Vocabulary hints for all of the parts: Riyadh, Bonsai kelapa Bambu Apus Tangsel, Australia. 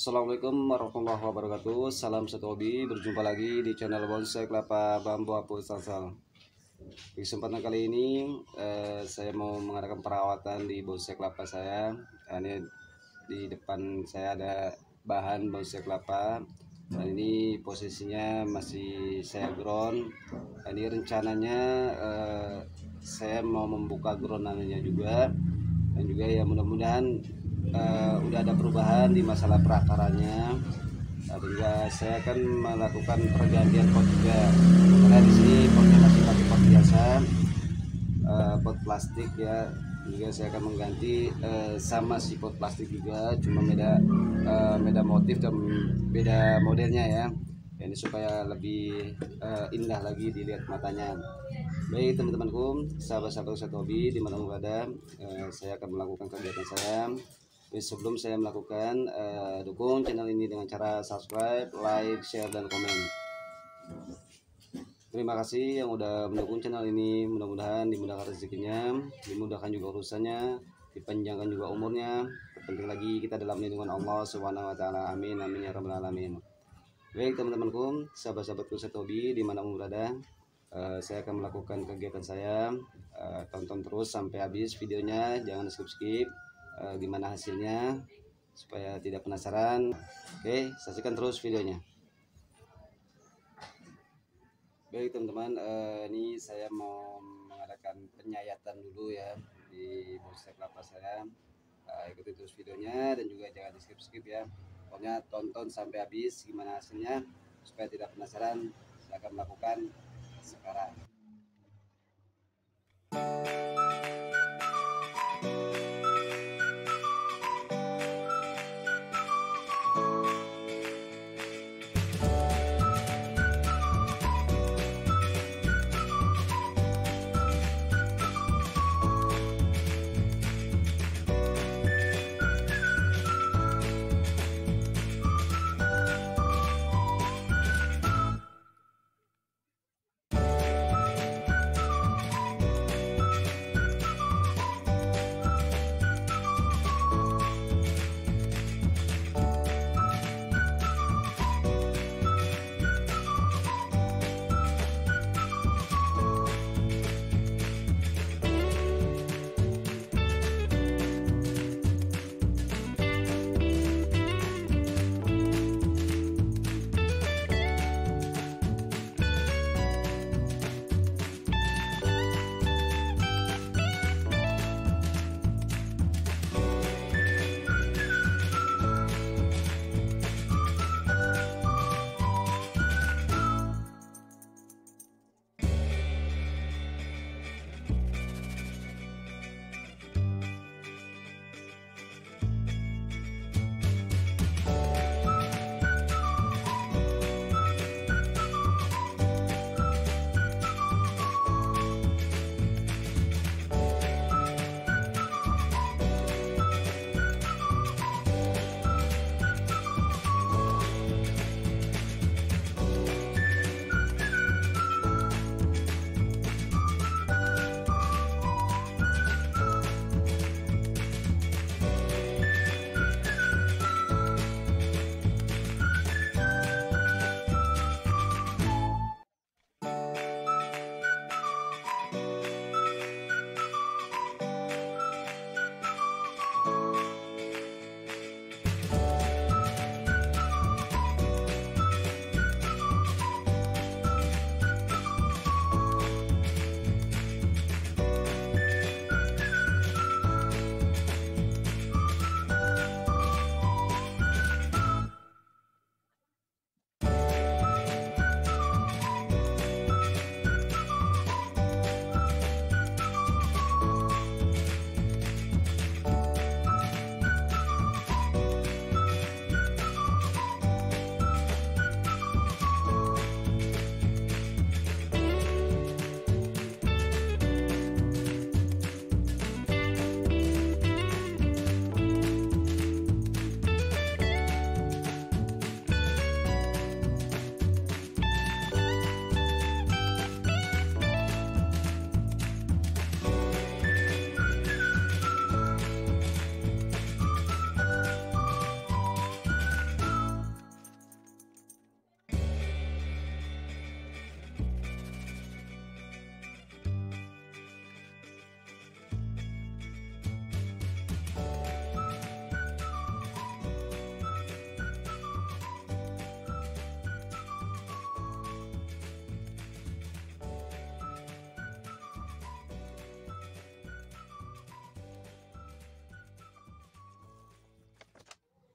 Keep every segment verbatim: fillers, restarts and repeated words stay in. Assalamualaikum warahmatullahi wabarakatuh. Salam satu hobi, berjumpa lagi di channel Bonsai Kelapa Bambu Apus Tangsel. Di kesempatan kali ini eh, saya mau mengadakan perawatan di bonsai kelapa saya. Nah, ini di depan saya ada bahan bonsai kelapa. Nah, ini posisinya masih saya ground. Nah, ini rencananya eh, saya mau membuka groundannya juga, dan juga ya mudah-mudahan Uh, udah ada perubahan di masalah perakarannya. Juga saya akan melakukan pergantian pot juga, karena di sini potnya masih pakai pot biasa, uh, pot plastik ya. Juga saya akan mengganti uh, sama si pot plastik juga, cuma beda uh, beda motif dan beda modelnya ya. Ini supaya lebih uh, indah lagi dilihat matanya. Baik teman-temanku, sahabat-sahabat satu hobi dimanapun berada, uh, saya akan melakukan kegiatan saya. Sebelum saya melakukan, uh, dukung channel ini dengan cara subscribe, like, share, dan komen. Terima kasih yang udah mendukung channel ini. Mudah-mudahan dimudahkan rezekinya, dimudahkan juga urusannya, dipanjangkan juga umurnya. Terpenting lagi kita dalam lindungan Allah Subhanahu wa Ta'ala. Amin, amin ya rabbal alamin. Baik teman-temanku, sahabat-sahabatku setobi dimanapun berada, uh, saya akan melakukan kegiatan saya. Uh, tonton terus sampai habis videonya, jangan skip-skip. Uh, gimana hasilnya supaya tidak penasaran. Oke, saksikan terus videonya. Baik teman-teman, uh, ini saya mau mengadakan penyayatan dulu ya di bonsai kelapa saya. Uh, ikuti terus videonya dan juga jangan di skip-skip ya, pokoknya tonton sampai habis gimana hasilnya supaya tidak penasaran. Saya akan melakukan sekarang.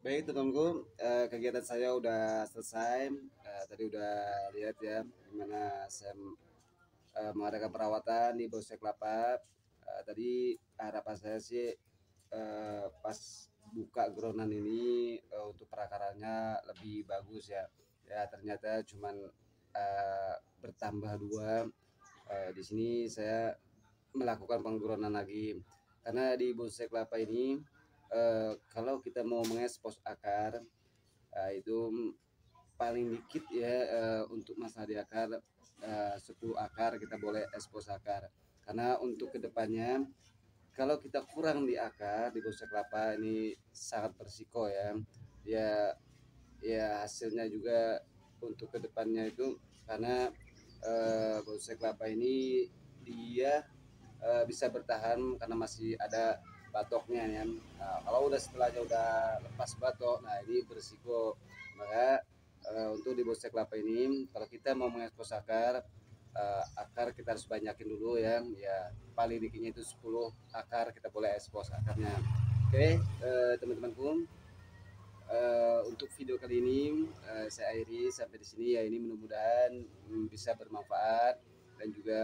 Baik teman-teman, eh, kegiatan saya udah selesai. Eh, tadi udah lihat ya gimana saya eh, mengadakan perawatan di bonsai kelapa. Eh, tadi harapan saya sih eh, pas buka groundan ini eh, untuk perakarannya lebih bagus ya. Ya ternyata cuman eh, bertambah dua. Eh, di sini saya melakukan penggroundan lagi karena di bonsai kelapa ini. Uh, kalau kita mau mengekspos akar uh, itu paling dikit ya uh, untuk masalah di akar uh, sepuluh akar kita boleh ekspos akar, karena untuk kedepannya kalau kita kurang di akar di bonsai kelapa ini sangat berisiko ya ya ya hasilnya juga untuk kedepannya itu, karena uh, bonsai kelapa ini dia uh, bisa bertahan karena masih ada batoknya ya. Nah, kalau udah setelahnya udah lepas batok, nah ini berisiko. Maka e, untuk di bonsai kelapa ini kalau kita mau mengekspos akar, e, akar kita harus banyakin dulu ya. Ya paling dikitnya itu sepuluh akar kita boleh ekspos akarnya. Oke, e, teman-temanku. E, untuk video kali ini e, saya akhiri sampai di sini ya. Ini mudah-mudahan bisa bermanfaat, dan juga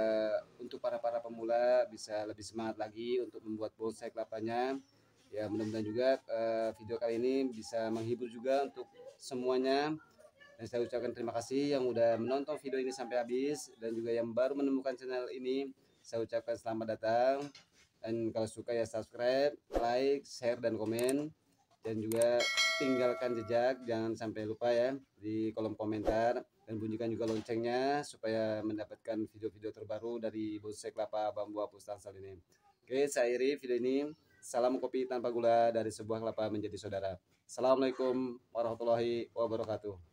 untuk para-para pemula bisa lebih semangat lagi untuk membuat bonsai kelapanya. Ya mudah-mudahan juga eh, video kali ini bisa menghibur juga untuk semuanya. Dan saya ucapkan terima kasih yang udah menonton video ini sampai habis, dan juga yang baru menemukan channel ini saya ucapkan selamat datang. Dan kalau suka ya subscribe, like, share, dan komen, dan juga tinggalkan jejak, jangan sampai lupa ya di kolom komentar, dan bunyikan juga loncengnya supaya mendapatkan video-video terbaru dari bonsai kelapa bambu apus Tangsel ini. Oke, saya akhiri video ini. Salam kopi tanpa gula dari sebuah kelapa menjadi saudara. Assalamualaikum warahmatullahi wabarakatuh.